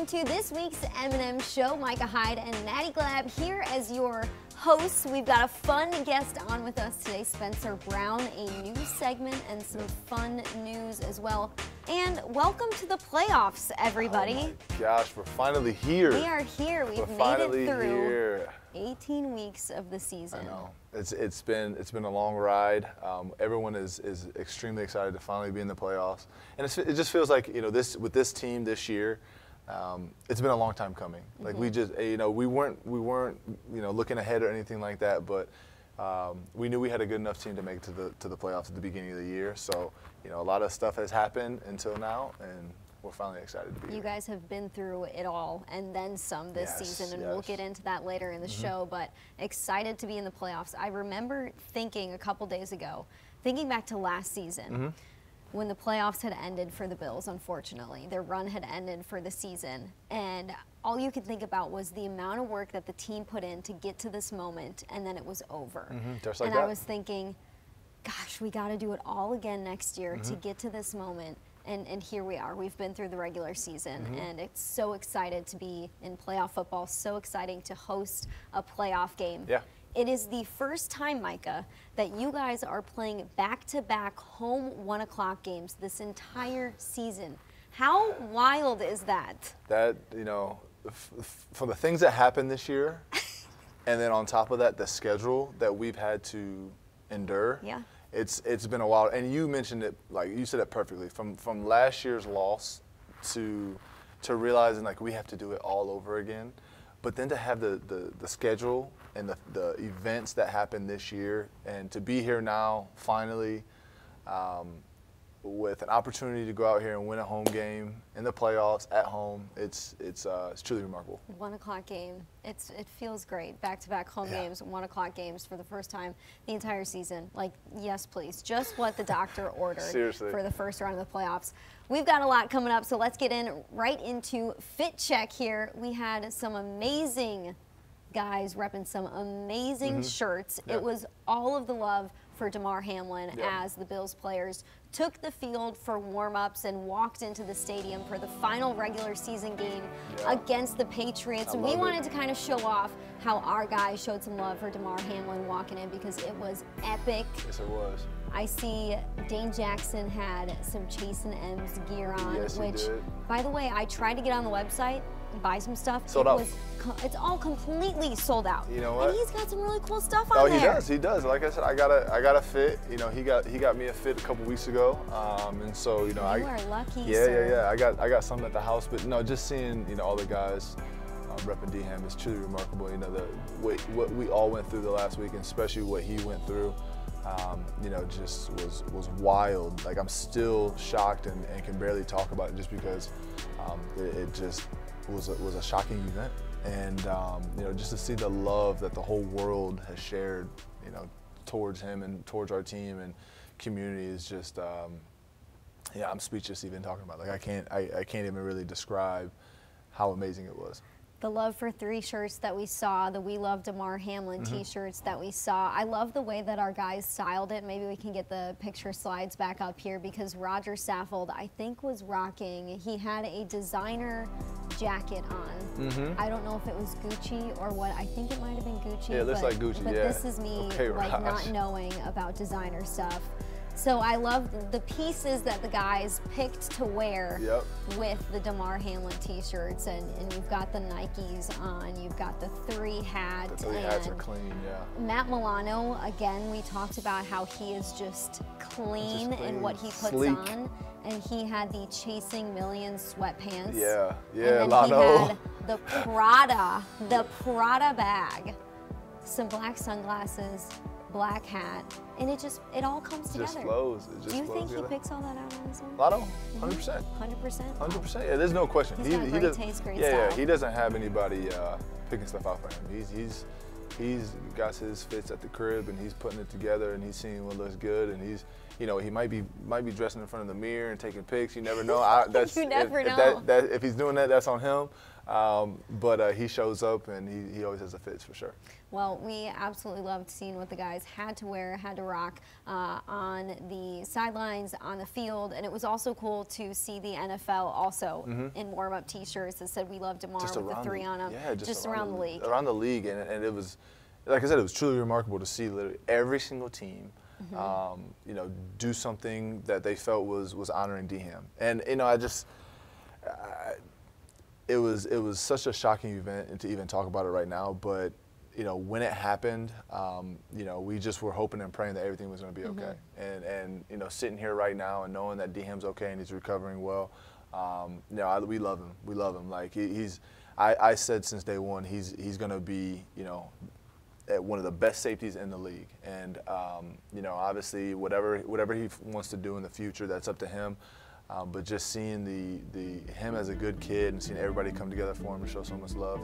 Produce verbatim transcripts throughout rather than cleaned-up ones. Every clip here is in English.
into this week's M and M Show. Micah Hyde and Natty Glab here as your hosts. We've got a fun guest on with us today, Spencer Brown, a new segment and some fun news as well. And welcome to the playoffs, everybody. Oh my gosh, we're finally here. We are here. We've we're made it through here. eighteen weeks of the season. I know. It's it's been it's been a long ride. Um, everyone is is extremely excited to finally be in the playoffs, and it's, it just feels like, you know, this with this team this year, um, it's been a long time coming. Mm-hmm. Like we just you know we weren't we weren't you know looking ahead or anything like that, but um, we knew we had a good enough team to make it to the to the playoffs at the beginning of the year. So you know a lot of stuff has happened until now, and we're finally excited to be here. You guys have been through it all and then some this yes, season, and yes. we'll get into that later in the mm-hmm. show, but excited to be in the playoffs. I remember thinking a couple days ago, thinking back to last season, mm-hmm. when the playoffs had ended for the Bills, unfortunately. Their run had ended for the season, and all you could think about was the amount of work that the team put in to get to this moment, and then it was over. Mm-hmm. Just like and that. I was thinking, gosh, we got to do it all again next year mm-hmm. to get to this moment. And, and here we are. We've been through the regular season, mm-hmm. and it's so excited to be in playoff football, so exciting to host a playoff game. Yeah. It is the first time, Micah, that you guys are playing back-to-back home one o'clock games this entire season. How wild is that? That, you know, f f for the things that happened this year, and then on top of that, the schedule that we've had to endure. Yeah. It's it's been a while, and you mentioned it, like you said it perfectly. From from last year's loss to to realizing like we have to do it all over again, but then to have the the, the schedule and the the events that happened this year, and to be here now finally, um, with an opportunity to go out here and win a home game in the playoffs at home. It's it's uh, it's truly remarkable. One o'clock game. It's it feels great. Back to back home yeah. games, one o'clock games for the first time the entire season. Like, yes, please. Just what the doctor ordered Seriously. for the first round of the playoffs. We've got a lot coming up, so let's get in right into Fit Check here. We had some amazing guys repping some amazing mm-hmm. shirts. Yeah. It was all of the love for Damar Hamlin yeah. as the Bills players took the field for warm-ups and walked into the stadium for the final regular season game yeah. against the Patriots. And we wanted it. to kind of show off how our guys showed some love for Damar Hamlin walking in, because it was epic. Yes, it was. I see Dane Jackson had some Chase and Ms gear on, yes, which, by the way, I tried to get on the website and buy some stuff. Sold it out. Was It's all completely sold out. You know what? And he's got some really cool stuff on there. Oh, he there. does. He does. Like I said, I got a, I got a fit. You know, he got, he got me a fit a couple weeks ago, um, and so you know, you I. You are lucky. Yeah, sir. yeah, yeah. I got, I got some at the house, but no, just seeing you know all the guys uh, repping D-Ham is truly remarkable. You know, the what, what we all went through the last week, and especially what he went through, um, you know, just was was wild. Like, I'm still shocked and, and can barely talk about it, just because um, it, it just was a, was a shocking event. And um, you know, just to see the love that the whole world has shared, you know, towards him and towards our team and community is just, um, yeah, I'm speechless even talking about it. Like, I can't, I, I can't even really describe how amazing it was. The love for three shirts that we saw, the We Love Damar Hamlin mm-hmm. t-shirts that we saw. I love the way that our guys styled it. Maybe we can get the picture slides back up here, because Roger Saffold, I think, was rocking. He had a designer jacket on. Mm-hmm. I don't know if it was Gucci or what. I think it might have been Gucci. Yeah, it looks but, like Gucci, but yeah. this is me okay, like Raj. not knowing about designer stuff. So I love the pieces that the guys picked to wear yep. with the Damar Hamlin t-shirts, and, and you've got the Nikes on, you've got the three hats. The three hats are clean, yeah. Matt Milano, again, we talked about how he is just clean in what he puts Sleek. on. And he had the Chasing Millions sweatpants. Yeah, yeah, and then Lano. He had the Prada, the Prada bag, some black sunglasses, black hat, and it just, it all comes together. It just flows. It just Do you flows think together. he picks all that out on his own? Lotto, one hundred percent. one hundred percent? one hundred percent, yeah, there's no question. He's he, got he great does, taste, great yeah, style. Yeah, he doesn't have anybody uh, picking stuff out for him. He's, he's, he's got his fits at the crib, and he's putting it together, and he's seeing what looks good, and he's, you know, he might be might be dressing in front of the mirror and taking pics. You never know. I, that's, you never if, know. If, that, that, if he's doing that, that's on him. Um, but uh, he shows up, and he, he always has the fits for sure. Well, we absolutely loved seeing what the guys had to wear, had to rock uh, on the sidelines, on the field, and it was also cool to see the N F L also mm-hmm. in warm-up T-shirts that said "We love Damar" with the three on them, yeah, just, just around, around the league, around the league, and, and it was, like I said, it was truly remarkable to see literally every single team, mm-hmm. um, you know, do something that they felt was was honoring D-Ham, and you know, I just. I, It was it was such a shocking event, and to even talk about it right now. But you know, when it happened, um, you know, we just were hoping and praying that everything was going to be okay. Mm-hmm. And and you know, sitting here right now and knowing that D-Ham's okay and he's recovering well, um, you know, I, we love him. We love him. Like he, he's, I, I said since day one, he's he's going to be, you know, at one of the best safeties in the league. And um, you know, obviously whatever whatever he wants to do in the future, that's up to him. Um, but just seeing the, the him as a good kid and seeing everybody come together for him and show so much love,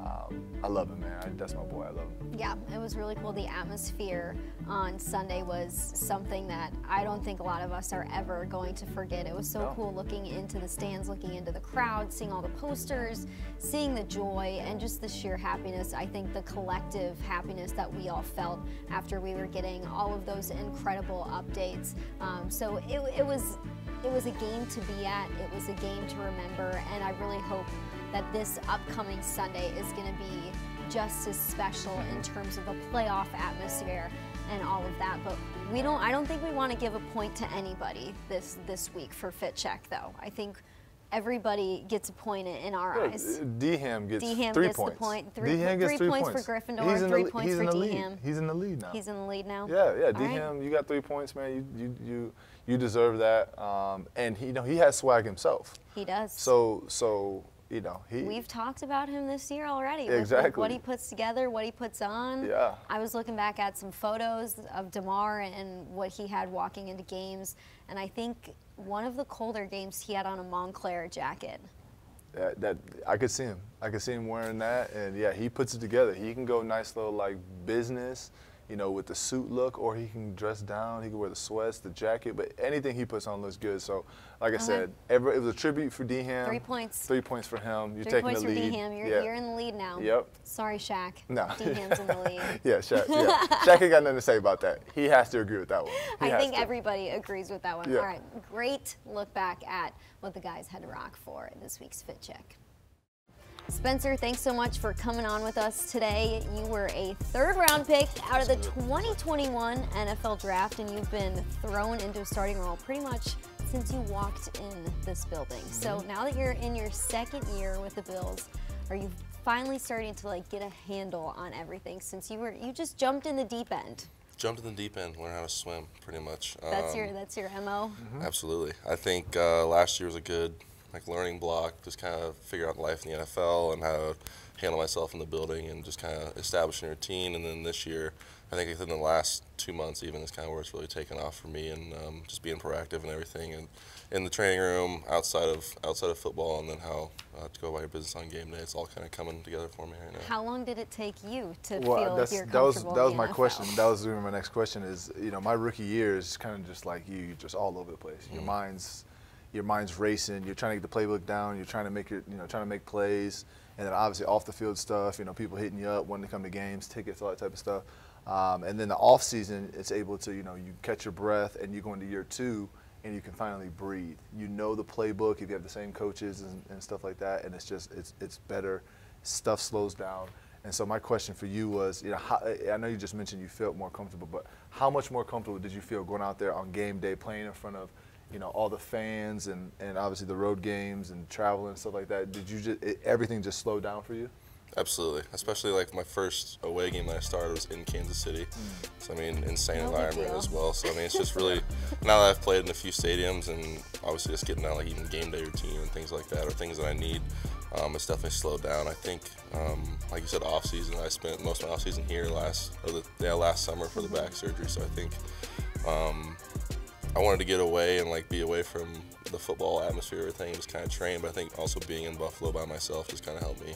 um, I love him, man. I, that's my boy. I love him. Yeah, it was really cool. The atmosphere on Sunday was something that I don't think a lot of us are ever going to forget. It was so no. cool looking into the stands, looking into the crowd, seeing all the posters, seeing the joy, and just the sheer happiness. I think the collective happiness that we all felt after we were getting all of those incredible updates. Um, so it, it was... It was a game to be at, it was a game to remember, and I really hope that this upcoming Sunday is going to be just as special in terms of a playoff atmosphere and all of that. But we don't, I don't think we want to give a point to anybody this, this week for Fit Check, though. I think everybody gets a point in our yeah, eyes. D-Ham gets D-Ham three gets points. The point. Three, D-Ham gets three, three points, points for Gryffindor, three the, points for D-Ham. He's in the lead now. He's in the lead now? Yeah, yeah. D-Ham, right. You got three points, man. You, you, you, you deserve that. Um, and he, you know, he has swag himself. He does. So, so you know, he. We've talked about him this year already. Exactly. With what he puts together, what he puts on. Yeah. I was looking back at some photos of Damar and what he had walking into games, and I think one of the colder games he had on a Montclair jacket. Yeah, that I could see him. I could see him wearing that, and yeah, he puts it together. He can go nice little like business, you know, with the suit look, or he can dress down. He can wear the sweats, the jacket, but anything he puts on looks good. So, like I okay. said, every, it was a tribute for D-Ham. Three points. Three points for him. You're three taking the lead. Three points for D-Ham. You're, yeah. you're in the lead now. Yep. Sorry, Shaq. No. D-Ham's in the lead. Yeah, Shaq. Yeah. Shaq ain't got nothing to say about that. He has to agree with that one. He I think to. everybody agrees with that one. Yeah. All right, great look back at what the guys had to rock for this week's Fit Check. Spencer, thanks so much for coming on with us today. You were a third round pick out of the twenty twenty-one N F L Draft, and you've been thrown into a starting role pretty much since you walked in this building. So now that you're in your second year with the Bills, are you finally starting to like get a handle on everything since you were, you just jumped in the deep end? Jumped in the deep end, learn how to swim pretty much. That's um, your, that's your M O? Mm-hmm. Absolutely. I think uh, last year was a good like learning block, just kind of figure out life in the N F L and how to handle myself in the building and just kind of establish a routine. And then this year, I think within the last two months even is kind of where it's really taken off for me, and um, just being proactive and everything, and in the training room, outside of outside of football, and then how uh, to go about your business on game day. It's all kind of coming together for me right now. How long did it take you to well, feel that's, you're that was that was my N F L question. That was even my next question. Is you know my rookie year is kind of just like you, you're just all over the place. Mm-hmm. Your mind's Your mind's racing. You're trying to get the playbook down. You're trying to make your, you know, trying to make plays, and then obviously off the field stuff. You know, people hitting you up, wanting to come to games, tickets, all that type of stuff. Um, and then the off season, it's able to, you know, you catch your breath, and you go into year two, and you can finally breathe. You know the playbook. If you have the same coaches and, and stuff like that, and it's just, it's, it's better. Stuff slows down. And so my question for you was, you know, how, I know you just mentioned you felt more comfortable, but how much more comfortable did you feel going out there on game day, playing in front of, you know, all the fans and, and obviously the road games and travel and stuff like that? Did you just, it, everything just slow down for you? Absolutely, especially like my first away game that I started was in Kansas City. Mm. So I mean, insane environment as well. So I mean, it's just really, now that I've played in a few stadiums and obviously just getting out like even game day routine and things like that, or things that I need, um, it's definitely slowed down. I think, um, like you said, off season, I spent most of my off season here last, or the, yeah, last summer for the back surgery. So I think, um, I wanted to get away and like be away from the football atmosphere, everything, just kind of train. But I think also being in Buffalo by myself just kind of helped me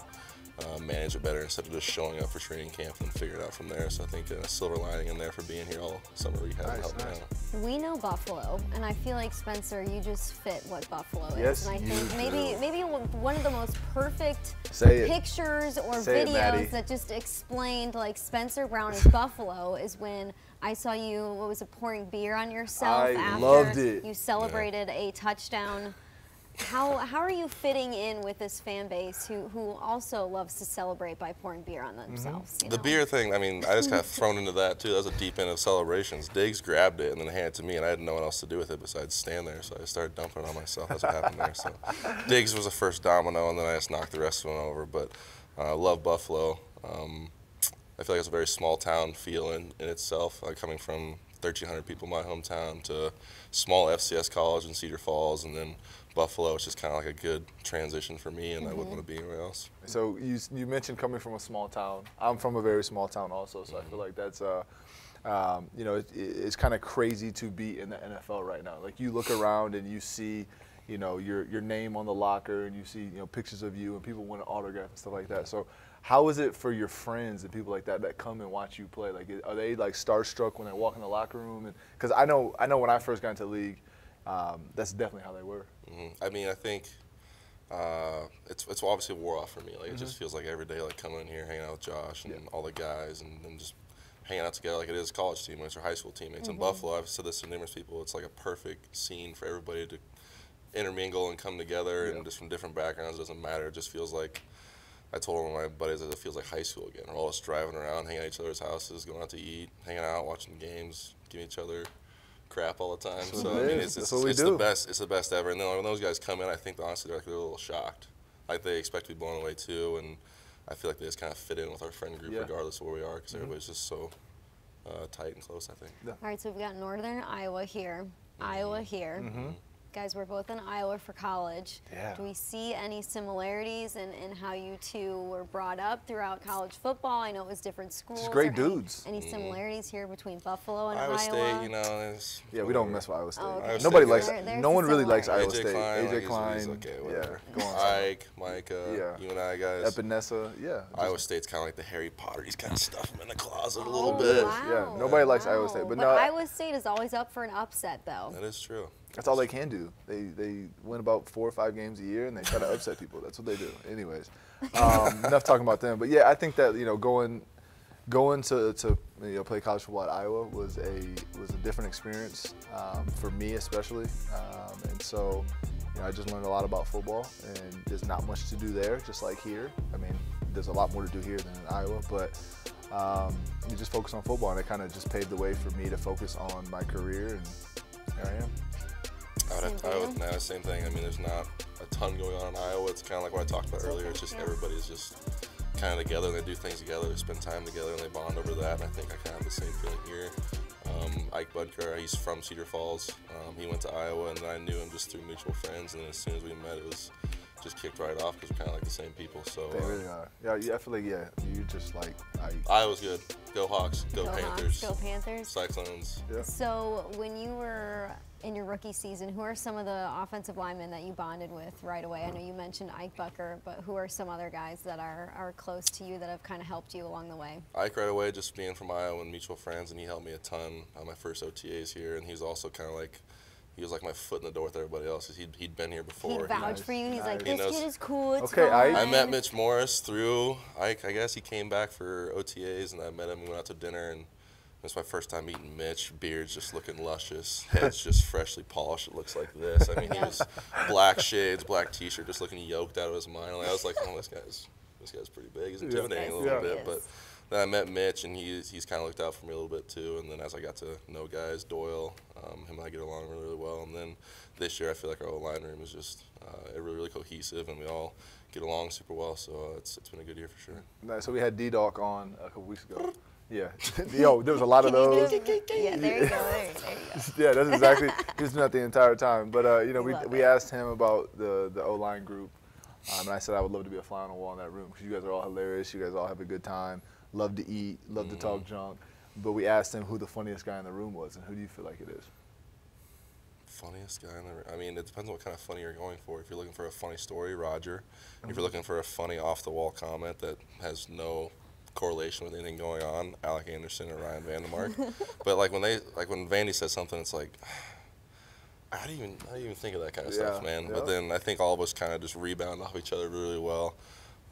uh, manage it better instead of just showing up for training camp and figure it out from there. So I think a silver lining in there for being here all summer league has helped me out. We know Buffalo, and I feel like, Spencer, you just fit what Buffalo is. Yes, and I think you maybe do. maybe one of the most perfect Say pictures it. or Say videos it, that just explained like Spencer Brown is Buffalo is when I saw you, what was it, pouring beer on yourself I after loved it. you celebrated yeah. a touchdown. How how are you fitting in with this fan base who, who also loves to celebrate by pouring beer on themselves? Mm-hmm. you know? The beer thing, I mean, I just got thrown into that, too. That was a deep end of celebrations. Diggs grabbed it and then handed it to me, and I had no one else to do with it besides stand there, so I started dumping it on myself. That's what happened there. So Diggs was the first domino, and then I just knocked the rest of them over. But I uh, love Buffalo. Um, I feel like it's a very small town feel in, in itself, uh, coming from thirteen hundred people in my hometown to small F C S college in Cedar Falls, and then Buffalo, which is kind of like a good transition for me, and mm-hmm. I wouldn't want to be anywhere else. So you, you mentioned coming from a small town. I'm from a very small town also, so mm-hmm. I feel like that's, uh, um, you know, it, it's kind of crazy to be in the N F L right now. Like you look around and you see, you know, your, your name on the locker, and you see, you know, pictures of you, and people want an autograph and stuff like that. So how is it for your friends and people like that that come and watch you play? Like, are they like starstruck when they walk in the locker room? And because I know, I know when I first got into the league, um, that's definitely how they were. Mm-hmm. I mean, I think uh, it's it's obviously wore off for me. Like, mm-hmm. it just feels like every day, like coming in here, hanging out with Josh and yeah. all the guys, and, and just hanging out together like it is college teammates or high school teammates. Mm-hmm. In Buffalo, I've said this to numerous people. It's like a perfect scene for everybody to intermingle and come together, yeah. and just from different backgrounds. It doesn't matter. It just feels like. I told one of my buddies that it feels like high school again. We're all just driving around, hanging at each other's houses, going out to eat, hanging out, watching games, giving each other crap all the time. So I mean, it's, it's, it's the best. It's the best ever. And then when those guys come in, I think honestly they're like they're a little shocked, like they expect to be blown away too. And I feel like they just kind of fit in with our friend group yeah. regardless of where we are, because mm-hmm. everybody's just so uh, tight and close. I think. Yeah. All right, so we've got Northern Iowa here, mm-hmm. Iowa here. Mm-hmm. Guys, we're both in Iowa for college. Yeah. Do we see any similarities in, in how you two were brought up throughout college football? I know it was different schools. Just great dudes. Any, any similarities here between Buffalo and Iowa? Iowa State, you know. Yeah, we don't mess with Iowa State. Oh, okay. Iowa Nobody State, likes yeah. it. No one really likes Iowa State. A J Klein. He's, he's okay, whatever. Yeah. Go on. Ike, Micah, yeah. you and I guys. Epinesa, yeah. Iowa State's kind of like the Harry Potter. He's kind of stuff him in the closet oh, a little bit. Wow. Yeah, nobody wow. likes Iowa State. But, but no, Iowa State is always up for an upset, though. That is true. That's all they can do. They they win about four or five games a year, and they try to upset people. That's what they do. Anyways, um, enough talking about them. But yeah, I think that you know going going to to you know, play college football at Iowa was a was a different experience um, for me especially, um, and so you know, I just learned a lot about football. And there's not much to do there, just like here. I mean, there's a lot more to do here than in Iowa, but. Um, you just focus on football, and it kind of just paved the way for me to focus on my career, and here I am. I would, have, I would no, same thing. I mean, there's not a ton going on in Iowa. It's kind of like what I talked about earlier. It's just everybody's just kind of together, and they do things together, they spend time together, and they bond over that. And I think I kind of have the same feeling here. Um, Ike Boettger, he's from Cedar Falls. Um, he went to Iowa, and I knew him just through mutual friends. And then as soon as we met, it was just kicked right off because we're kind of like the same people. So they really are. Yeah, yeah, I feel like yeah, you just like I. Iowa's good. Go Hawks. Go, go Panthers. Hawks, go Panthers. Cyclones. Yeah. So when you were in your rookie season, who are some of the offensive linemen that you bonded with right away? I know you mentioned Ike Boettger, but who are some other guys that are, are close to you that have kind of helped you along the way? Ike right away, just being from Iowa and mutual friends, and he helped me a ton on my first O T As here, and he's also kind of like, he was like my foot in the door with everybody else. He'd, he'd been here before. He'd vouch for you. He's nice. Like, this knows. Kid is cool. It's okay, fine. I, I met Mitch Morris through Ike. I guess he came back for O T As, and I met him. We went out to dinner, and it was my first time meeting Mitch. Beard's just looking luscious. Head's just freshly polished. It looks like this. I mean, he was black shades, black T-shirt, just looking yoked out of his mind. Like, I was like, oh, this guy's this guy's pretty big. He's intimidating yeah, a little yeah. bit, but. Then I met Mitch, and he's, he's kind of looked out for me a little bit, too. And then as I got to know guys, Doyle, um, him and I get along really, really well. And then this year I feel like our O-line room is just uh, really, really cohesive, and we all get along super well. So uh, it's, it's been a good year for sure. Nice. So we had D-Doc on a couple weeks ago. Yeah. Yo, there was a lot of those. Yeah, there you go. There you go. Yeah, that's exactly. He was doing that the entire time. But, uh, you know, we, we asked him about the, the O-line group, um, and I said I would love to be a fly on the wall in that room because you guys are all hilarious. You guys all have a good time. Love to eat, love mm-hmm. to talk junk, but we asked him who the funniest guy in the room was, and who do you feel like it is? funniest guy in the room. I mean, it depends on what kind of funny you're going for. If you're looking for a funny story, Roger. Mm-hmm. If you're looking for a funny off-the-wall comment that has no correlation with anything going on, Alec Anderson or Ryan Vandermark. But like when they, like when Vandy says something, it's like, I didn't even, I didn't even think of that kind of yeah, stuff, man. Yeah. But then I think all of us kind of just rebound off each other really well.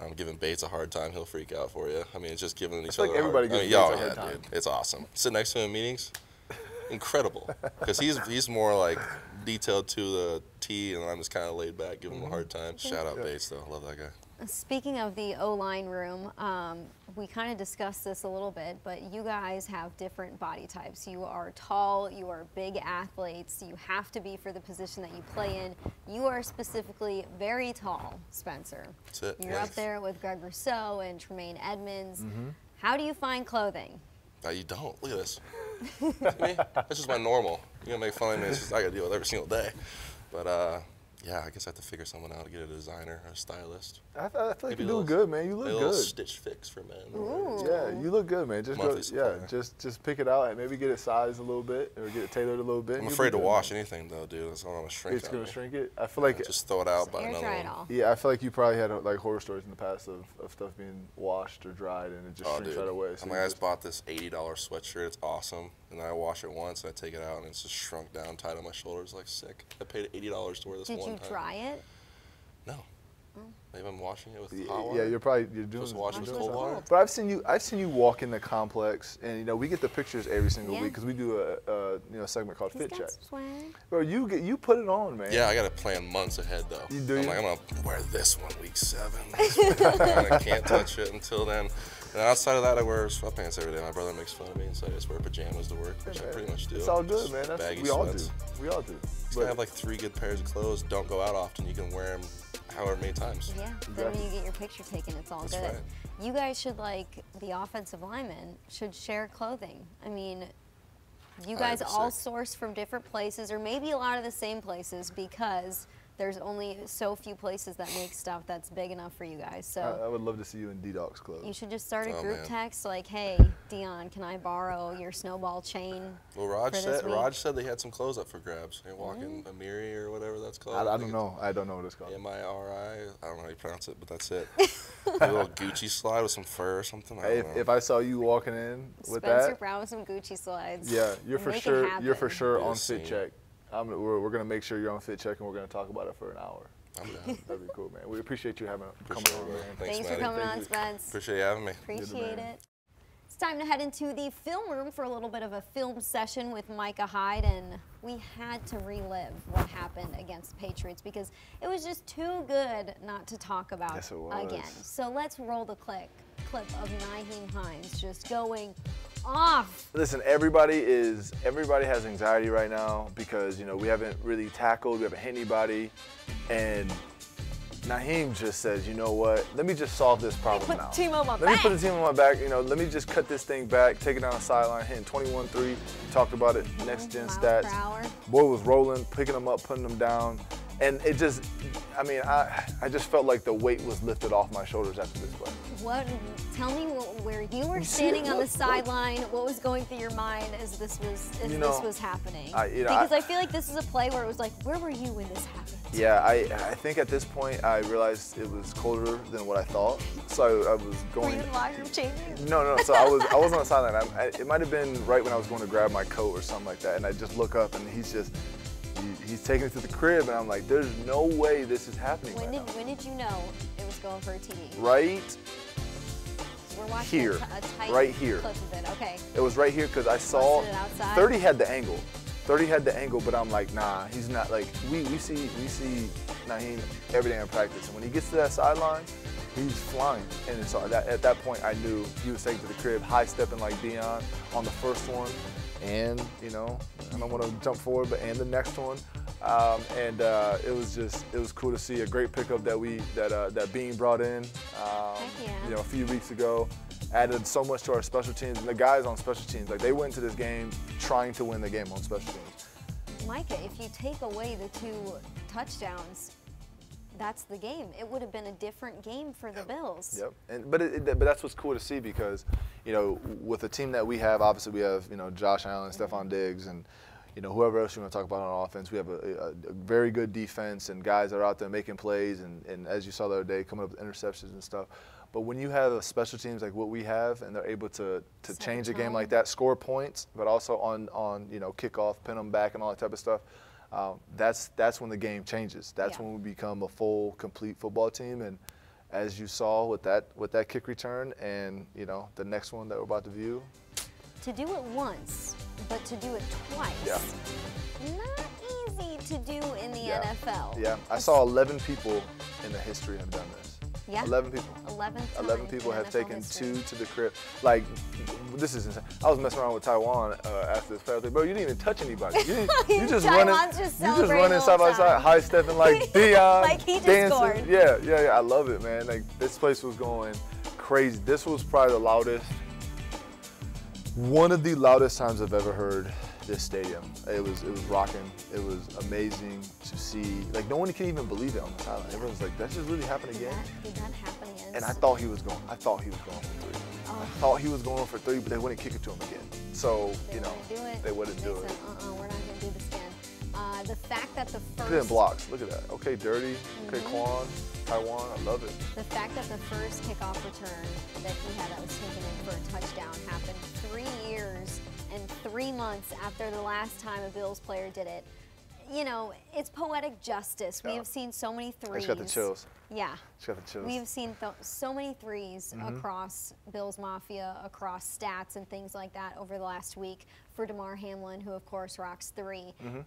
I'm giving Bates a hard time; he'll freak out for you. I mean, it's just giving each other. Like everybody gives Bates a hard, I mean, a hard yeah, time. Dude, it's awesome. Sit next to him in meetings, incredible, because he's he's more like detailed to the T, and I'm just kind of laid back, giving him a hard time. Shout out yeah. Bates, though, love that guy. Speaking of the O-line room, um, we kind of discussed this a little bit, but you guys have different body types. You are tall, you are big athletes, you have to be for the position that you play in. You are specifically very tall, Spencer. That's it. You're yes. up there with Greg Rousseau and Tremaine Edmonds. Mm-hmm. How do you find clothing? No, you don't. Look at this. Me? That's just my normal. You're going to make fun of me. It's just, I got to deal with every single day. But, uh... yeah, I guess I have to figure someone out to get a designer or a stylist. I, I feel like maybe you do good, man. You look good. A little Stitch Fix for men. Ooh. Yeah, you look good, man. Just go, yeah, just just pick it out and maybe get it sized a little bit or get it tailored a little bit. I'm afraid to wash anything though, dude. That's all I'm gonna shrink. It's gonna shrink it. I feel like just throw it out by another one. Yeah, I feel like you probably had like horror stories in the past of, of stuff being washed or dried and it just shrinks right away. So my guys bought this eighty dollar sweatshirt. It's awesome. And I wash it once, and I take it out, and it's just shrunk down, tight on my shoulders, like sick. I paid eighty dollars to wear this Did one time. Did you dry it? No. Mm. Maybe I'm washing it with yeah, hot water. Yeah, you're probably you're doing just washing with cold water. But I've seen you, I've seen you walk in the complex, and you know we get the pictures every single yeah. week because we do a, a you know segment called He's Fit Check. Swag. Bro, you get you put it on, man. Yeah, I got to plan months ahead though. You do. I'm like, I'm gonna wear this one week seven. I can't touch it until then. And outside of that, I wear sweatpants every day. My brother makes fun of me, and so I just wear pajamas to work, which yeah, I pretty much do. It's all good, just man. That's, baggy we all sweats. do. We all do. But so I have like three good pairs of clothes. Don't go out often. You can wear them however many times. Yeah. Exactly. Then when you get your picture taken, it's all That's good. Right. You guys should, like, the offensive linemen should share clothing. I mean, you guys all sick. source from different places, or maybe a lot of the same places, because there's only so few places that make stuff that's big enough for you guys. So I, I would love to see you in D-Doc's clothes. You should just start a oh, group man. text like, hey, Dion, can I borrow your snowball chain? Well, Raj, for this said, week? Raj said they had some clothes up for grabs. They're walking mm-hmm. Amiri or whatever that's called. I, I, I don't know. I don't know what it's called. M I R I. I don't know how you pronounce it, but that's it. A little Gucci slide with some fur or something. I if, if I saw you walking in with Spencer that. Spencer Brown with some Gucci slides. Yeah, you're for sure, you're for sure on Fit Check. I'm, we're we're going to make sure you're on Fit Check, and we're going to talk about it for an hour. I'm down. That'd be cool, man. We appreciate you having appreciate coming over. Thanks, Thanks for coming Thank on, Spence. Appreciate you having me. Appreciate it. It's time to head into the film room for a little bit of a film session with Micah Hyde, and we had to relive what happened against the Patriots because it was just too good not to talk about yes, it was. again. So let's roll the clip, clip of Nyheim Hines just going off. Listen, everybody is everybody has anxiety right now because you know we haven't really tackled, we haven't hit anybody, and Nyheim just says, you know what? Let me just solve this problem now. Let me put the team on my back. Let me put the team on my back. You know, let me just cut this thing back, take it down the sideline, hitting twenty-one three. Talked about it. Next gen stats. Boy was rolling, picking them up, putting them down, and it just, I mean, I I just felt like the weight was lifted off my shoulders after this play. What? Tell me what, where you were standing on the sideline. What was going through your mind as this was as you know, this was happening? I, you know, because I, I feel like this is a play where it was like, where were you when this happened? Yeah, I I think at this point I realized it was colder than what I thought, so I, I was going. Were you in the locker room changing? No, no. So I was I was on the sideline. I, I, it might have been right when I was going to grab my coat or something like that, and I just look up and he's just. He's taking it to the crib, and I'm like, there's no way this is happening when right did, now. When did you know it was going for a T D? Right We're watching here. A t a tight right here. Clip of it. Okay. It was right here because I saw thirty had the angle. thirty had the angle, but I'm like, nah, he's not. Like, we, we see we see Nyheim every day in practice, and when he gets to that sideline, he's flying. And so that, at that point, I knew he was taken to the crib, high-stepping like Dion on the first one. And, you know, I don't want to jump forward, but and the next one. Um, and uh, it was just, it was cool to see a great pickup that we, that uh, that Bean brought in, um, yeah. you know, a few weeks ago. Added so much to our special teams. And the guys on special teams, like they went to this game trying to win the game on special teams. Micah, if you take away the two touchdowns, that's the game. It would have been a different game for the Bills. Yep. And but it, it, but that's what's cool to see because, you know, with the team that we have, obviously we have you know Josh Allen, Stephon Diggs, and you know, whoever else you want to talk about on offense, we have a, a, a very good defense and guys that are out there making plays and, and as you saw the other day, coming up with interceptions and stuff. But when you have a special teams like what we have, and they're able to, to change a game like that, score points, but also on, on you know, kickoff, pin them back, and all that type of stuff, um, that's that's when the game changes. That's yeah. when we become a full, complete football team. And as you saw with that with that kick return, and you know the next one that we're about to view. To do it once, but to do it twice. Yeah. Not easy to do in the yeah. N F L. Yeah, I saw eleven people in the history have done this. Yeah. eleven people. eleven, eleven people have taken history. two to the crib. Like, this is insane. I was messing around with Taiwan uh, after this past day. Bro, you didn't even touch anybody. You, didn't, you just running, just you just running side by side, high stepping like Dion, like he just dancing. Scored. Yeah, yeah, yeah. I love it, man. Like this place was going crazy. This was probably the loudest, one of the loudest times I've ever heard this stadium. It was it was rocking. It was amazing to see. Like no one can even believe it on the sideline. Everyone's like, that just really happened again. Did that, did that happen again? And I thought he was going. I thought he was going for three. Oh. I thought he was going for three, but they wouldn't kick it to him again. So they you know, do it. they wouldn't they do said, it. Uh uh, we're not gonna do this again. Uh, the fact that the first Put in blocks. Look at that. Okay, dirty. Mm-hmm. Okay, Quan, Taiwan. I love it. The fact that the first kickoff return that he had that was taken in for a touchdown happened three years. And three months after the last time a Bills player did it. You know, it's poetic justice. Yeah. We have seen so many threes. I just got the chills. Yeah. Just got the chills. We have seen th so many threes mm-hmm. across Bills Mafia, across stats and things like that over the last week for Damar Hamlin, who of course rocks three. Mm-hmm.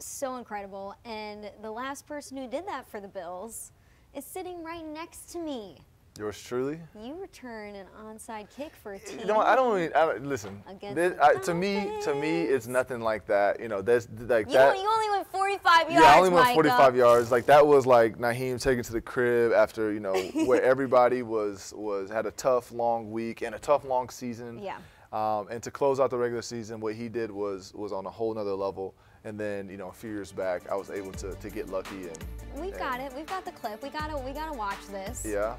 So incredible. And the last person who did that for the Bills is sitting right next to me. Yours truly. You return an onside kick for a team. You know, I don't even, I don't, listen. This, I, to me, to me, it's nothing like that. You know, there's like you, that. You only went forty-five yards. Yeah, I only went Micah. forty-five yards. Like that was like Nyheim taken to the crib after you know where everybody was was had a tough long week and a tough long season. Yeah. Um, and to close out the regular season, what he did was was on a whole nother level. And then, you know, a few years back, I was able to to get lucky and. We and, got it. We've got the clip. We gotta we gotta watch this. Yeah.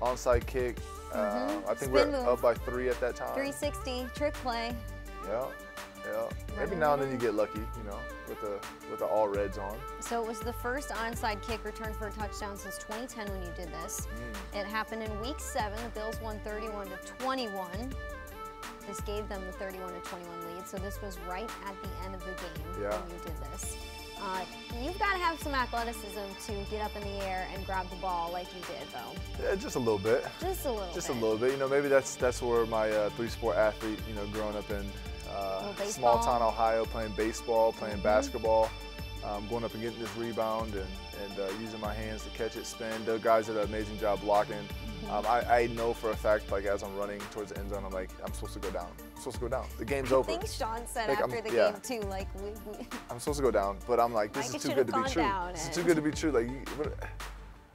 Onside kick. Mm-hmm. uh, I think Spin we're move. up by three at that time. three sixty trick play. Yeah, yeah. Every now and then you get lucky, you know, with the with the all reds on. So it was the first onside kick return for a touchdown since twenty ten when you did this. Mm. It happened in week seven. The Bills won thirty-one to twenty-one. This gave them the thirty-one to twenty-one lead. So this was right at the end of the game yeah. when you did this. Uh, you've got to have some athleticism to get up in the air and grab the ball like you did, though. Yeah, just a little bit. Just a little. Just bit. a little bit. You know, maybe that's that's where my uh, three-sport athlete, you know, growing up in uh, small-town Ohio, playing baseball, playing mm-hmm. basketball, um, going up and getting this rebound and, and uh, using my hands to catch it, spin. The guys did an amazing job blocking. Mm-hmm. um, I, I know for a fact, like as I'm running towards the end zone, I'm like, I'm supposed to go down. supposed to go down. The game's over. I think Sean said like, after I'm, the yeah. game too, like we, we I'm supposed to go down, but I'm like, this Micah is too good to be true. This is too good to be true. Like, you, what,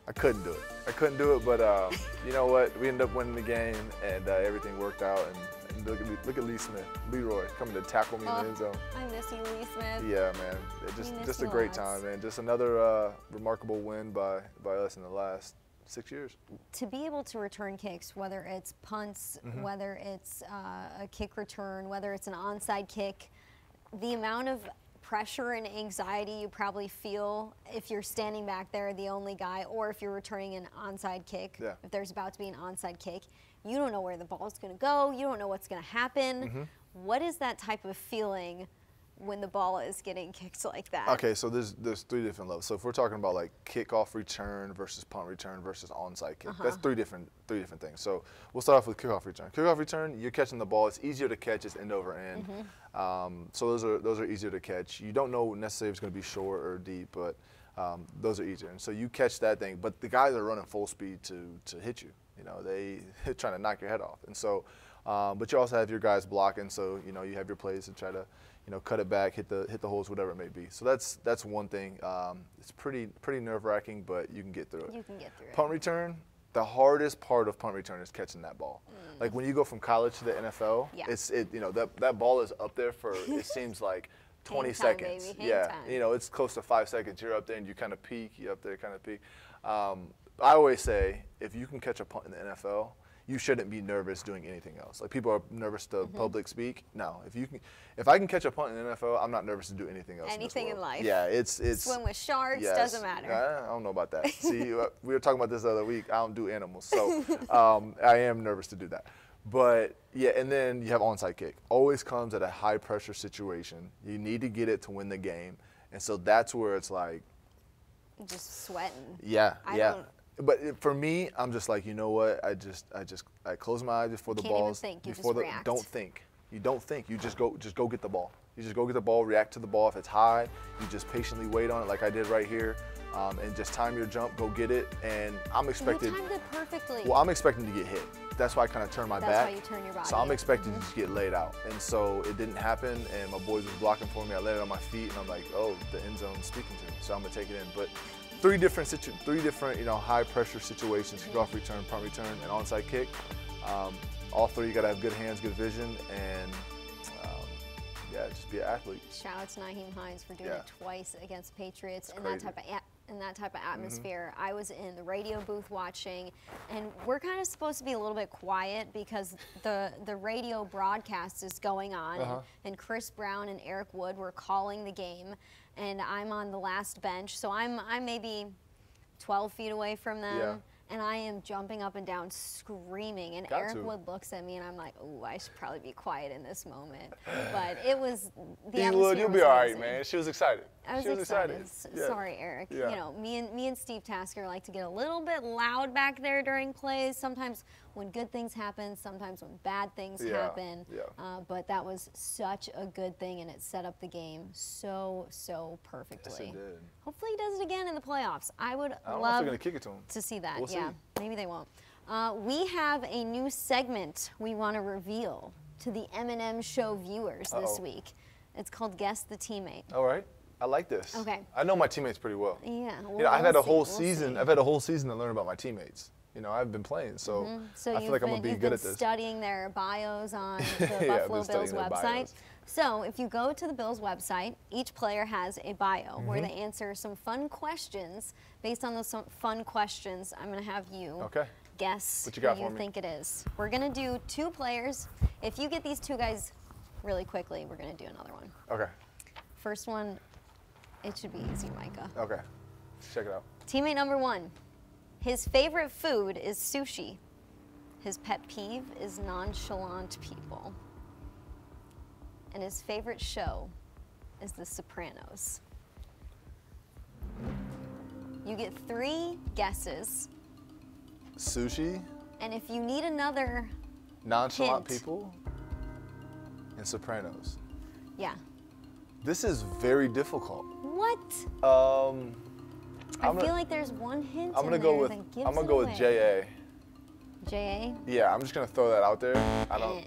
I couldn't do it. I couldn't do it, but um, you know what? We ended up winning the game, and uh, everything worked out. And, and look at look at Lee Smith, Leroy coming to tackle me oh, in the end zone. I miss you, Lee Smith. Yeah, man. It just just a great lots. time, man. Just another uh, remarkable win by by us in the last. Six years. To be able to return kicks, whether it's punts, mm-hmm. whether it's uh, a kick return, whether it's an onside kick, the amount of pressure and anxiety you probably feel if you're standing back there, the only guy, or if you're returning an onside kick, yeah. if there's about to be an onside kick, you don't know where the ball's going to go, you don't know what's going to happen. Mm-hmm. What is that type of feeling when the ball is getting kicked like that? Okay, so there's there's three different levels. So if we're talking about like kickoff return versus punt return versus onside kick, uh-huh. that's three different three different things. So we'll start off with kickoff return. Kickoff return, you're catching the ball. It's easier to catch. It's end over end. Mm-hmm. um, so those are those are easier to catch. You don't know necessarily if it's going to be short or deep, but um, those are easier. And so you catch that thing, but the guys are running full speed to to hit you. You know, they they're trying to knock your head off. And so, um, but you also have your guys blocking. So you know you have your plays to try to. You know, cut it back, hit the hit the holes, whatever it may be. So that's that's one thing. Um, it's pretty pretty nerve-wracking, but you can get through it. You can get through it. Punt return, the hardest part of punt return is catching that ball. Mm. Like when you go from college to the N F L, yeah. it's it you know that that ball is up there for it seems like twenty Hang seconds. Time, baby. Hang yeah, time. You know it's close to five seconds. You're up there and you kind of peak. You're up there, kind of peak. Um, I always say if you can catch a punt in the N F L, you shouldn't be nervous doing anything else. Like, people are nervous to mm-hmm. public speak. No, if you can, if I can catch a punt in the N F L, I'm not nervous to do anything else. Anything in, this world. in life. Yeah, it's it's. Swim with sharks, yes. doesn't matter. I, I don't know about that. See, we were talking about this the other week. I don't do animals, so um, I am nervous to do that. But yeah, and then you have onside kick. Always comes at a high pressure situation. You need to get it to win the game, and so that's where it's like. Just sweating. Yeah, I yeah. Don't But for me, I'm just like, you know what? I just, I just, I close my eyes before the Can't balls. Even think. You before just the, react. Don't think. You don't think. You just go, just go get the ball. You just go get the ball. React to the ball. If it's high, you just patiently wait on it, like I did right here, um, and just time your jump. Go get it. And I'm expected. You timed it perfectly. Well, I'm expecting to get hit. That's why I kind of turn my That's back. That's why you turn your body. So I'm expected mm-hmm. to just get laid out, and so it didn't happen. And my boys was blocking for me. I laid it on my feet, and I'm like, oh, the end zone's speaking to me. So I'm gonna take it in, but. Three different, situ three different, you know, high-pressure situations: kickoff return, punt return, and onside kick. Um, all three, you gotta have good hands, good vision, and um, yeah, just be an athlete. Shout out to Nyheim Hines for doing yeah. it twice against Patriots in that type of in that type of atmosphere. Mm-hmm. I was in the radio booth watching, and we're kind of supposed to be a little bit quiet because the the radio broadcast is going on, uh-huh. and, and Chris Brown and Eric Wood were calling the game. And I'm on the last bench, so I'm I'm maybe twelve feet away from them, yeah. and I am jumping up and down, screaming. And Got Eric to. Wood looks at me, and I'm like, "Oh, I should probably be quiet in this moment." But it was the atmosphere. Wood, you'll be all right, man. She was excited. I was, she was excited. excited. Yeah. Sorry, Eric. Yeah. You know, me and me and Steve Tasker like to get a little bit loud back there during plays. Sometimes when good things happen, sometimes when bad things yeah. happen. Yeah. Uh, but that was such a good thing, and it set up the game so, so perfectly. Yes, it did. Hopefully he does it again in the playoffs. I would I don't love know if they're gonna kick it to him. To see that. We'll yeah, see. Maybe they won't. Uh, we have a new segment we want to reveal to the M and M Show viewers uh-oh. This week. It's called Guess the Teammate. All right. I like this. Okay. I know my teammates pretty well. Yeah. Well, you know, I've had a whole we'll season. See. I've had a whole season to learn about my teammates. You know, I've been playing, so, mm-hmm. so I feel like been, I'm gonna be good been at this. Studying their bios on the yeah, Buffalo Bills website. So if you go to the Bills website, each player has a bio mm-hmm. where they answer some fun questions. Based on those fun questions, I'm gonna have you okay. guess what you, got who for you me? Think it is. We're gonna do two players. If you get these two guys really quickly, we're gonna do another one. Okay. First one. It should be easy, Micah. Okay, check it out. Teammate number one, his favorite food is sushi. His pet peeve is nonchalant people. And his favorite show is The Sopranos. You get three guesses. Sushi. And if you need another nonchalant hint, people and Sopranos. Yeah. This is very difficult. What? Um, I gonna, feel like there's one hint. I'm gonna in go with. I'm gonna go away. With J A. J A. Yeah, I'm just gonna throw that out there. I don't.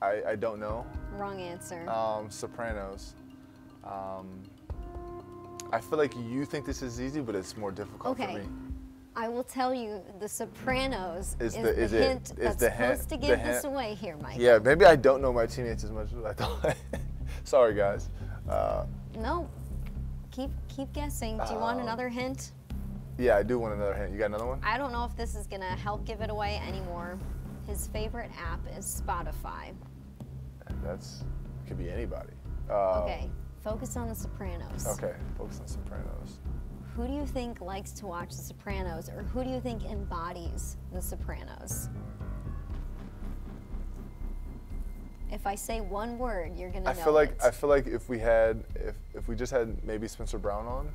I, I don't know. Wrong answer. Um, Sopranos. Um, I feel like you think this is easy, but it's more difficult okay. for me. I will tell you, The Sopranos is, is the, the is hint it, that's is the supposed hint, to give the this hint. Away here, Mike. Yeah, maybe I don't know my teammates as much as I thought. Sorry, guys. Uh, no. Keep keep guessing. Do you um, want another hint? Yeah, I do want another hint. You got another one? I don't know if this is gonna help give it away anymore. His favorite app is Spotify. That's could be anybody. Uh, okay, focus on The Sopranos. Okay, focus on The Sopranos. Who do you think likes to watch The Sopranos, or who do you think embodies The Sopranos? If I say one word, you're gonna know I feel like it. I feel like if we had, if if we just had maybe Spencer Brown on, and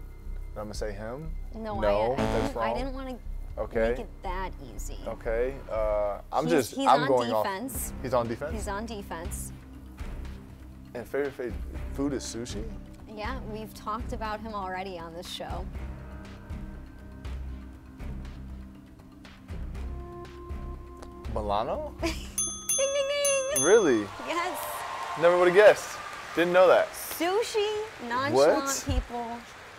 I'm gonna say him. No, no I, I that's didn't, wrong. I didn't want to okay. make it that easy. Okay, uh, I'm he's, just he's I'm on going defense. Off. He's on defense. He's on defense. And favorite, favorite food is sushi. Yeah, we've talked about him already on this show. Milano. Ding, ding, ding. Really? Yes. Never would have guessed. Didn't know that. Sushi, nonchalant what? People,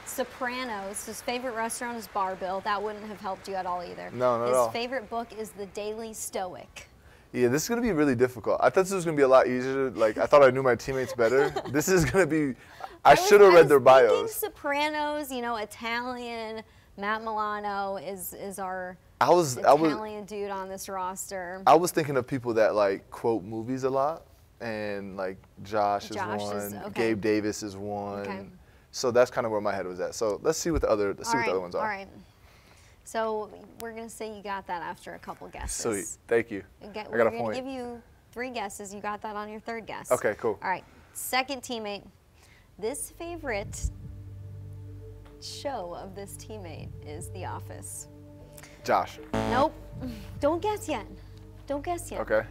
Sopranos. His favorite restaurant is Bar Bill. That wouldn't have helped you at all either. No, no, His no. favorite book is The Daily Stoic. Yeah, this is going to be really difficult. I thought this was going to be a lot easier. Like, I thought I knew my teammates better. This is going to be, I, I should have read their bios. Sopranos, you know, Italian, Matt Milano is is our I was, Italian I was, dude on this roster. I was thinking of people that like quote movies a lot, and like Josh, Josh is one, is, okay. Gabe Davis is one. Okay. So that's kind of where my head was at. So let's see what the other let's see right. what the other ones are. All right. So we're gonna say you got that after a couple guesses. Sweet, thank you. you get, I got a point. We're gonna give you three guesses. You got that on your third guess. Okay, cool. All right, second teammate. This favorite show of this teammate is The Office. Josh. Nope. Don't guess yet. Don't guess yet. Okay.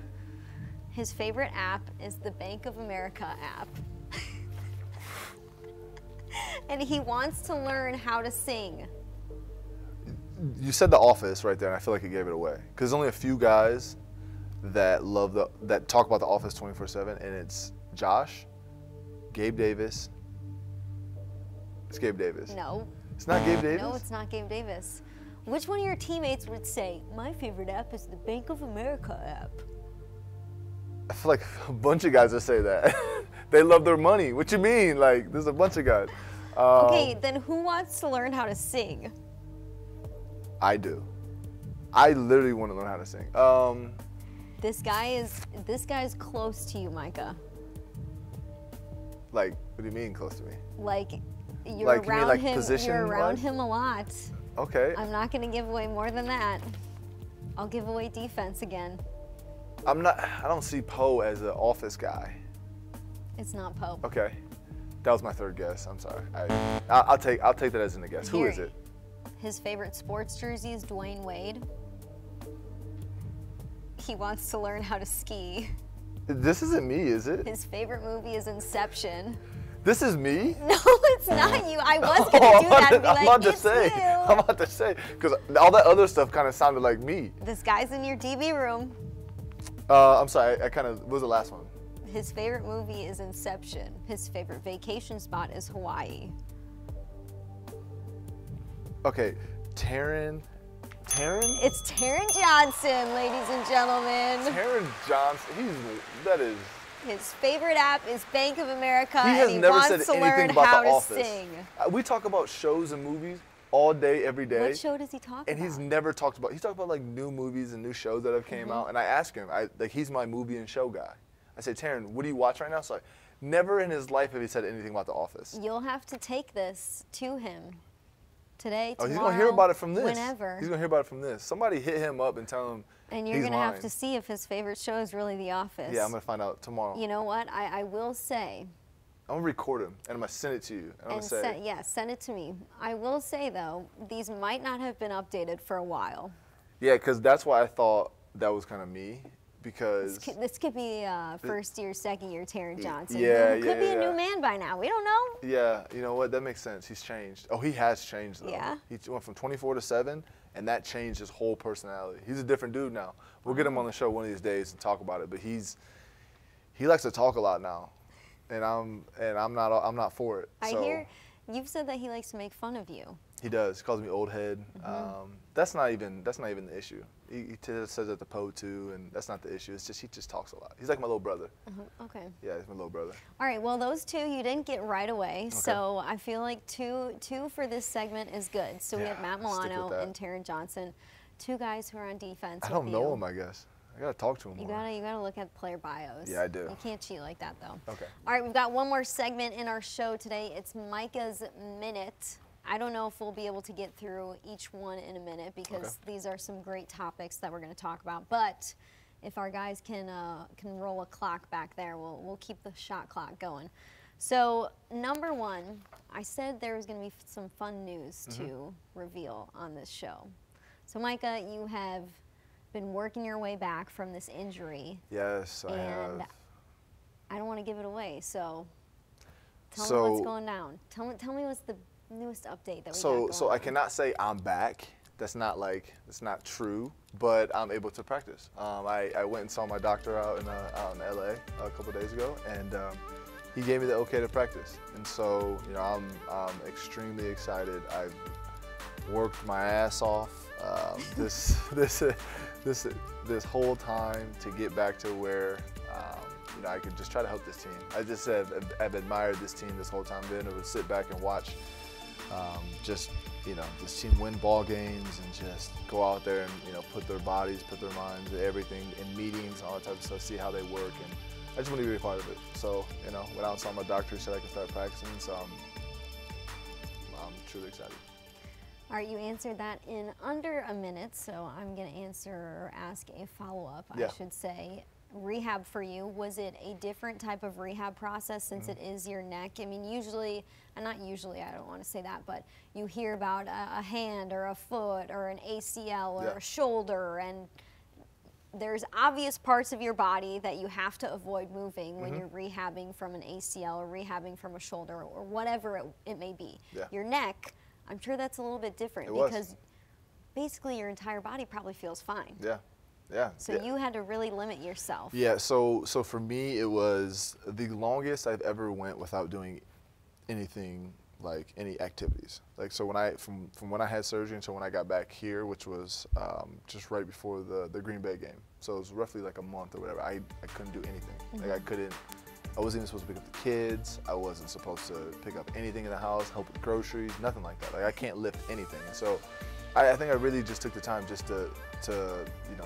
His favorite app is the Bank of America app. And he wants to learn how to sing. You said The Office right there, and I feel like you gave it away. Because there's only a few guys that love the that talk about The Office twenty-four seven, and it's Josh, Gabe Davis. It's Gabe Davis. No. It's not Gabe Davis? No, it's not Gabe Davis. Which one of your teammates would say, my favorite app is the Bank of America app? I feel like a bunch of guys that say that. They love their money. What you mean? Like, there's a bunch of guys. Um, okay, then who wants to learn how to sing? I do. I literally want to learn how to sing. Um, this guy is this guy is close to you, Micah. Like, what do you mean close to me? Like, you're like, around you mean, like, him. Position you're around him a lot. Okay. I'm not gonna give away more than that. I'll give away defense again. I'm not. I don't see Poe as an Office guy. It's not Poe. Okay, that was my third guess. I'm sorry. I, I'll take. I'll take that as a guess. Here, who is it? His favorite sports jersey is Dwayne Wade. He wants to learn how to ski. This isn't me, is it? His favorite movie is Inception. This is me? No, it's not you. I was gonna oh, do that. To, and be I'm, like, about it's say, you. I'm about to say. I'm about to say because all that other stuff kind of sounded like me. This guy's in your D B room. Uh, I'm sorry. I, I kind of. What was the last one? His favorite movie is Inception. His favorite vacation spot is Hawaii. Okay, Taron. Taron? It's Taron Johnson, ladies and gentlemen. Taron Johnson. He's that is. His favorite app is Bank of America, he has and he never wants said to learn about how the to office. Sing. We talk about shows and movies all day, every day. What show does he talk and about? And he's never talked about. He's talked about like new movies and new shows that have came mm-hmm. out. And I ask him, I, like he's my movie and show guy. I say, Taron, what do you watch right now? So, like, never in his life have he said anything about The Office. You'll have to take this to him today, tomorrow. Oh, he's gonna hear about it from this. Whenever. He's gonna hear about it from this. Somebody hit him up and tell him. And you're He's gonna lying. Have to see if his favorite show is really The Office. Yeah, I'm gonna find out tomorrow. You know what? I, I will say. I'm gonna record him and I'm gonna send it to you. And, and I'm gonna say. Sen yeah, send it to me. I will say though, these might not have been updated for a while. Yeah, because that's why I thought that was kind of me, because this could, this could be uh, first year, second year, Taron Johnson. Yeah, he could yeah, be yeah. a new man by now. We don't know. Yeah, you know what? That makes sense. He's changed. Oh, he has changed though. Yeah. He went from twenty-four to seven. And that changed his whole personality. He's a different dude now. We'll get him on the show one of these days and talk about it. But he's he likes to talk a lot now, and I'm and I'm not I'm not for it. I so. hear you've said that he likes to make fun of you. He does. He calls me old head. Mm-hmm. um, that's not even that's not even the issue. He, he says that to Poe too, and that's not the issue. It's just he just talks a lot. He's like my little brother. Uh-huh. Okay. Yeah, he's my little brother. All right. Well, those two you didn't get right away, okay. so I feel like two two for this segment is good. So yeah, we have Matt Milano and Taron Johnson, two guys who are on defense. I don't know you. him. I guess I gotta talk to him. You more. gotta you gotta look at player bios. Yeah, I do. You can't cheat like that though. Okay. All right, we've got one more segment in our show today. It's Micah's Minute. I don't know if we'll be able to get through each one in a minute because okay. these are some great topics that we're going to talk about. But if our guys can uh, can roll a clock back there, we'll we'll keep the shot clock going. So number one, I said there was going to be some fun news mm-hmm. to reveal on this show. So Micah, you have been working your way back from this injury. Yes, I have. And I don't want to give it away, so tell so, me what's going down. Tell me tell me what's the newest update that we so got so I cannot say I'm back. That's not like that's not true, but I'm able to practice. um I, I went and saw my doctor out in, uh, out in L A a couple days ago, and um, he gave me the okay to practice, and so you know I'm, I'm extremely excited. I've worked my ass off um, this this this this whole time to get back to where um, you know I could just try to help this team. I just have I've admired this team this whole time, being able to sit back and watch Um, just you know, this team win ball games and just go out there and, you know, put their bodies, put their minds, everything in meetings, all that type of stuff, see how they work. And I just want to be a part of it. So, you know, when I saw my doctor, said I can start practicing, so I'm, I'm truly excited. All right, you answered that in under a minute, so I'm going to answer or ask a follow-up, yeah. I should say. Rehab for you, was it a different type of rehab process since mm-hmm. it is your neck? I mean, usually, and not usually, I don't want to say that, but you hear about a, a hand or a foot or an A C L or yeah. a shoulder, and there's obvious parts of your body that you have to avoid moving when mm-hmm. you're rehabbing from an A C L or rehabbing from a shoulder or whatever it, it may be. Yeah. Your neck, I'm sure that's a little bit different it because was. basically your entire body probably feels fine. Yeah. Yeah. So yeah. you had to really limit yourself. Yeah. So so for me, it was the longest I've ever went without doing anything, like any activities. Like so when I from from when I had surgery until when I got back here, which was um, just right before the the Green Bay game. So it was roughly like a month or whatever. I I couldn't do anything. Mm-hmm. Like I couldn't. I wasn't even supposed to pick up the kids. I wasn't supposed to pick up anything in the house, help with groceries, nothing like that. Like I can't lift anything. And so I, I think I really just took the time just to to you know.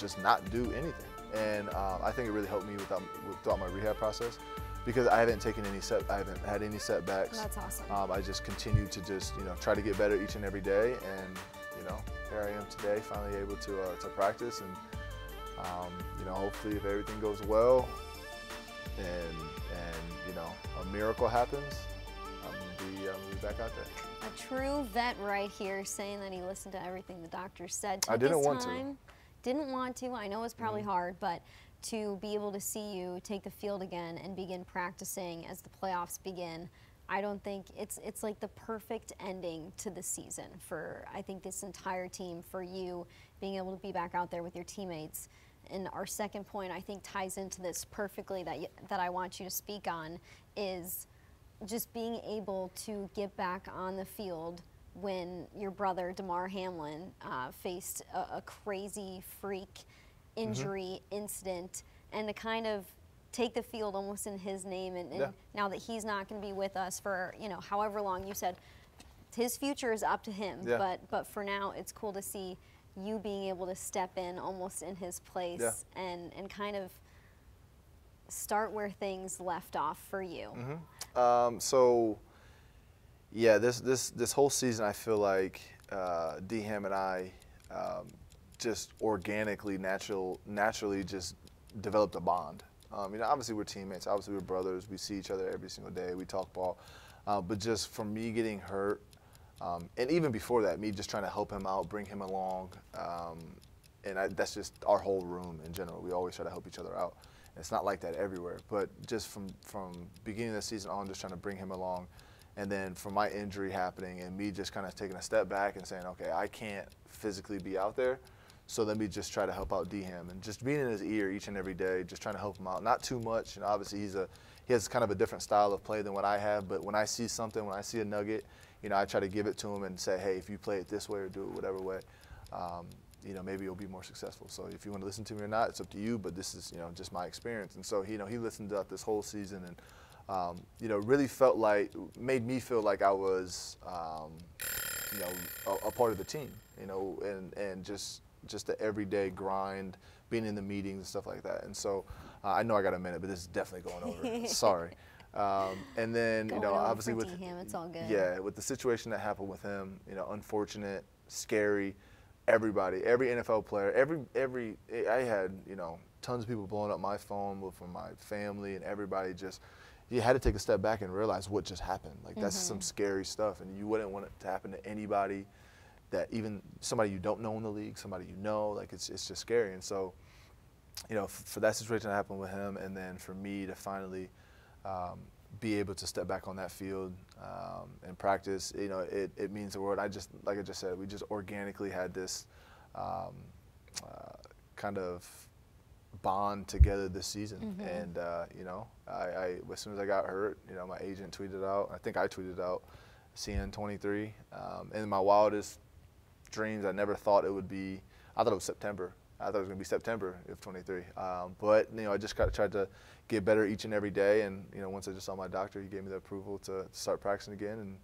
just not do anything. And um, I think it really helped me without, throughout my rehab process because I haven't taken any set, I haven't had any setbacks. That's awesome. Um, I just continued to just, you know, try to get better each and every day. And, you know, here I am today, finally able to, uh, to practice. And, um, you know, hopefully if everything goes well and, and you know, a miracle happens, I'm gonna be, I'm gonna be back out there. A true vet right here saying that he listened to everything the doctor said. I didn't want to. Didn't want to, I know it was probably mm. hard, but to be able to see you take the field again and begin practicing as the playoffs begin, I don't think it's it's like the perfect ending to the season for, I think, this entire team, for you being able to be back out there with your teammates. And our second point, I think, ties into this perfectly that, you, that I want you to speak on, is just being able to get back on the field when your brother, Damar Hamlin, uh, faced a, a crazy freak injury mm-hmm. incident, and to kind of take the field almost in his name, and, and yeah. now that he's not going to be with us for, you know, however long, you said his future is up to him, yeah. but, but for now it's cool to see you being able to step in almost in his place yeah. and, and kind of start where things left off for you. Mm-hmm. um, so. Yeah, this this this whole season, I feel like uh, D-Ham and I um, just organically, natural, naturally, just developed a bond. Um, you know, obviously we're teammates, obviously we're brothers. We see each other every single day. We talk ball, uh, but just from me getting hurt, um, and even before that, me just trying to help him out, bring him along, um, and I, that's just our whole room in general. We always try to help each other out. It's not like that everywhere, but just from from beginning of the season on, just trying to bring him along. And then from my injury happening and me just kind of taking a step back and saying, okay, I can't physically be out there, so let me just try to help out D-Ham. And just being in his ear each and every day, just trying to help him out. Not too much. You know, obviously he's a, he has kind of a different style of play than what I have, but when I see something, when I see a nugget, you know, I try to give it to him and say, hey, if you play it this way or do it whatever way, um, you know, maybe you'll be more successful. So if you want to listen to me or not, it's up to you, but this is, you know, just my experience. And so, you know, he listened to that this whole season and, Um, you know, really felt like, made me feel like I was, um, you know, a, a part of the team, you know, and, and just just the everyday grind, being in the meetings and stuff like that. And so uh, I know I got a minute, but this is definitely going over. Sorry. Um, and then, going you know, obviously with him, it's all good. Yeah, with the situation that happened with him, you know, unfortunate, scary. Everybody, every N F L player, every every I had, you know, tons of people blowing up my phone from my family and everybody just. You had to take a step back and realize what just happened. Like that's mm-hmm. some scary stuff, and you wouldn't want it to happen to anybody, that even somebody you don't know in the league, somebody you know. Like it's it's just scary. And so, you know, f for that situation to happen with him, and then for me to finally um, be able to step back on that field um, and practice, you know, it it means the world. I just like I just said, we just organically had this um, uh, kind of. bond together this season, mm-hmm. and uh, you know, I, I as soon as I got hurt, you know, my agent tweeted out. I think I tweeted out, C N twenty-three. Um, and in my wildest dreams, I never thought it would be. I thought it was September. I thought it was gonna be September of twenty-three. Um, but you know, I just got, tried to get better each and every day. And you know, once I just saw my doctor, he gave me the approval to start practicing again. And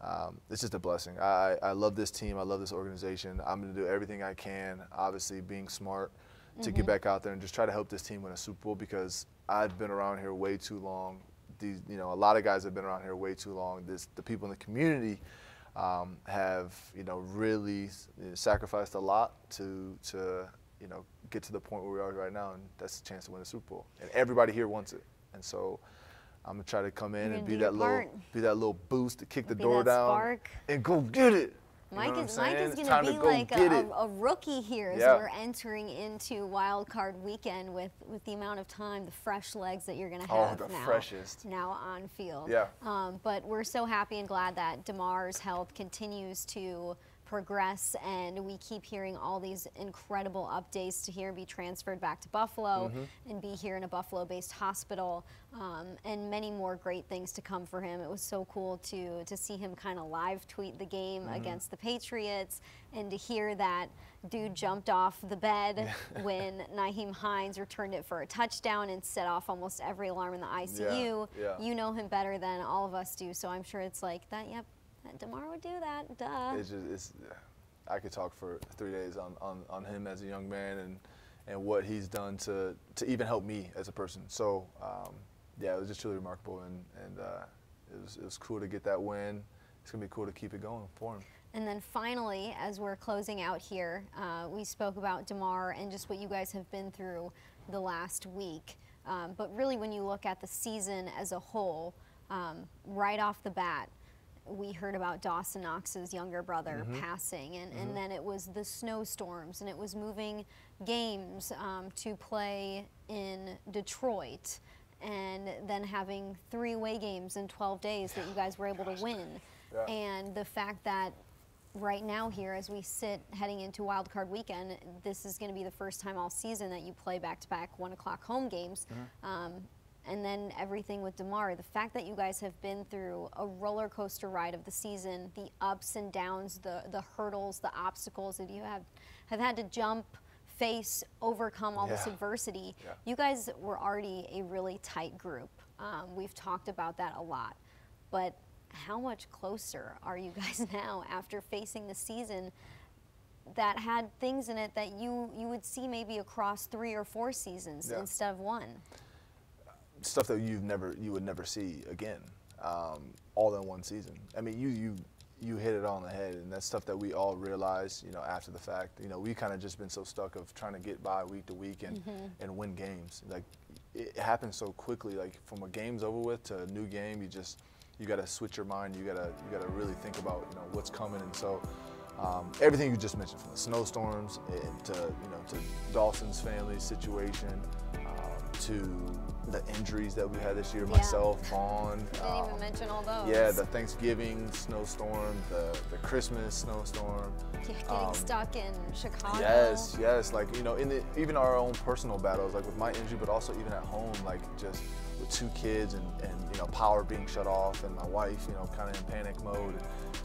Um, it's just a blessing. I, I love this team. I love this organization. I'm going to do everything I can, obviously being smart, to mm-hmm. get back out there and just try to help this team win a Super Bowl, because I've been around here way too long. These, you know, a lot of guys have been around here way too long. This, the people in the community um, have, you know, really sacrificed a lot to, to, you know, get to the point where we are right now, and that's the chance to win a Super Bowl. And everybody here wants it, and so I'm gonna try to come in and be that little, be that little boost to kick the door down, spark, and go get it. Mike is, Mike is going to be like a, a rookie here as yeah. we're entering into Wild Card Weekend with, with the amount of time, the fresh legs that you're going to have oh, the now, freshest. now on field. Yeah. Um, but we're so happy and glad that Damar's health continues to progress, and we keep hearing all these incredible updates to hear be transferred back to Buffalo mm-hmm. and be here in a Buffalo-based hospital, um, and many more great things to come for him. It was so cool to to see him kind of live tweet the game mm-hmm. against the Patriots, and to hear that dude jumped off the bed when Nyheim Hines returned it for a touchdown and set off almost every alarm in the I C U. Yeah, yeah. You know him better than all of us do, so I'm sure it's like that, yep, Damar would do that, duh. It's just, it's, I could talk for three days on, on, on him as a young man, and, and what he's done to, to even help me as a person. So, um, yeah, it was just truly remarkable, and, and uh, it, was, it was cool to get that win. It's going to be cool to keep it going for him. And then finally, as we're closing out here, uh, we spoke about Damar and just what you guys have been through the last week. Um, but really, when you look at the season as a whole, um, right off the bat, we heard about Dawson Knox's younger brother mm-hmm. passing, and, mm-hmm. and then it was the snowstorms, and it was moving games um, to play in Detroit, and then having three-way games in twelve days that you guys were able Gosh. to win. Yeah. And the fact that right now here, as we sit heading into Wild Card Weekend, this is going to be the first time all season that you play back-to-back one o'clock home games. Mm-hmm. um, And then everything with Damar, the fact that you guys have been through a roller coaster ride of the season, the ups and downs, the, the hurdles, the obstacles that you have, have had to jump, face, overcome all yeah. this adversity. Yeah. You guys were already a really tight group. Um, we've talked about that a lot. But how much closer are you guys now after facing the season that had things in it that you, you would see maybe across three or four seasons yeah. instead of one? Stuff that you've never, you would never see again, um, all in one season. I mean, you, you, you hit it all on the head, and that's stuff that we all realized, you know, after the fact. You know, we kind of just been so stuck of trying to get by week to week and, mm-hmm. and win games. Like, it happens so quickly. Like, from a game's over with to a new game, you just, you got to switch your mind. You got to, you got to really think about, you know, what's coming. And so, um, everything you just mentioned, from the snowstorms and to, you know, to Dawson's family situation, um, to the injuries that we had this year, yeah. myself, Vaughn. Didn't um, even mention all those. Yeah, the Thanksgiving snowstorm, the, the Christmas snowstorm. Yeah, getting um, stuck in Chicago. Yes, yes, like, you know, in the, even our own personal battles, like with my injury, but also even at home, like just with two kids and, and you know, power being shut off, and my wife, you know, kind of in panic mode.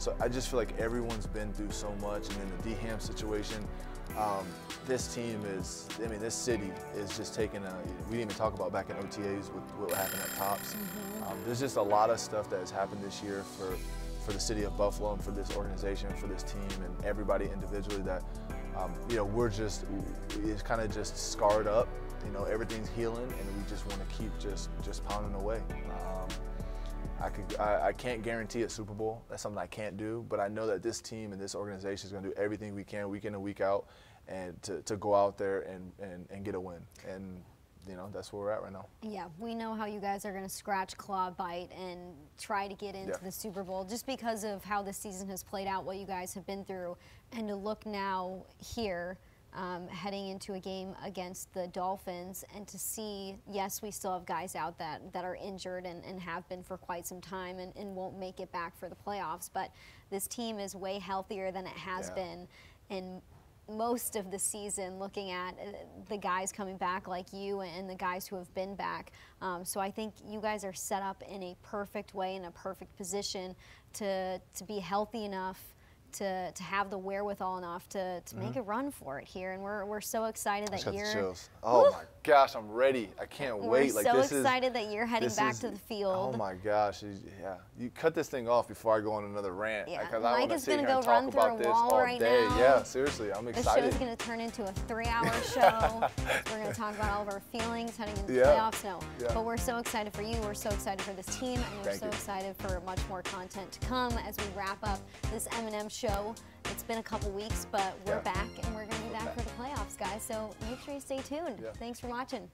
So I just feel like everyone's been through so much, and then the D-Ham situation. Um, this team is, I mean, this city is just taking a, we didn't even talk about back in O T As with what happened at Tops. Mm-hmm. um, there's just a lot of stuff that has happened this year for, for the city of Buffalo and for this organization, for this team and everybody individually that, um, you know, we're just, it's kind of just scarred up, you know, everything's healing, and we just want to keep just, just pounding away. Um, I, could, I, I can't guarantee a Super Bowl. That's something I can't do. But I know that this team and this organization is going to do everything we can, week in and week out, and to, to go out there and, and, and get a win. And, you know, that's where we're at right now. Yeah, we know how you guys are going to scratch, claw, bite, and try to get into yeah. the Super Bowl just because of how this season has played out, what you guys have been through. And to look now here, um, heading into a game against the Dolphins, and to see, yes, we still have guys out that, that are injured and, and have been for quite some time and, and won't make it back for the playoffs, but this team is way healthier than it has yeah. been in most of the season, looking at the guys coming back like you and the guys who have been back. Um, so I think you guys are set up in a perfect way, in a perfect position to, to be healthy enough to to have the wherewithal enough to, to mm-hmm. make a run for it here, and we're we're so excited that you're. I just got the chills. Oh Woo! my gosh, I'm ready. I can't we're wait. Like so this excited is, that you're heading back is, to the field. Oh my gosh, yeah. You cut this thing off before I go on another rant. Yeah, Mike I is gonna go run through a wall right day. now. Yeah, seriously, I'm excited. This show's gonna turn into a three-hour show. We're gonna talk about all of our feelings heading into the yeah. playoffs. No, yeah. but we're so excited for you. We're so excited for this team, and we're Thank so you. excited for much more content to come as we wrap up this M and M show. It's been a couple weeks, but we're yeah. back, and we're going to be back, back for the playoffs, guys. So make sure you stay tuned. Yeah. Thanks for watching.